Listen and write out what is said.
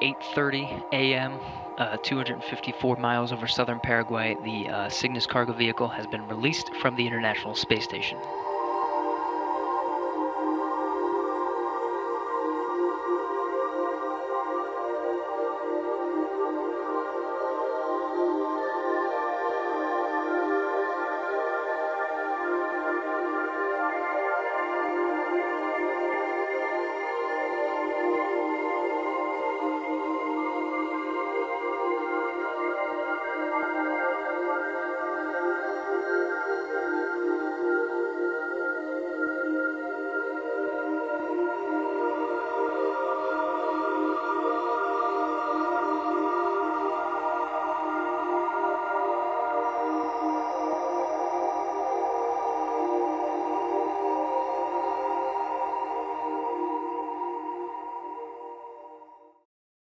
8:30 a.m., 254 miles over southern Paraguay, the Cygnus cargo vehicle has been released from the International Space Station.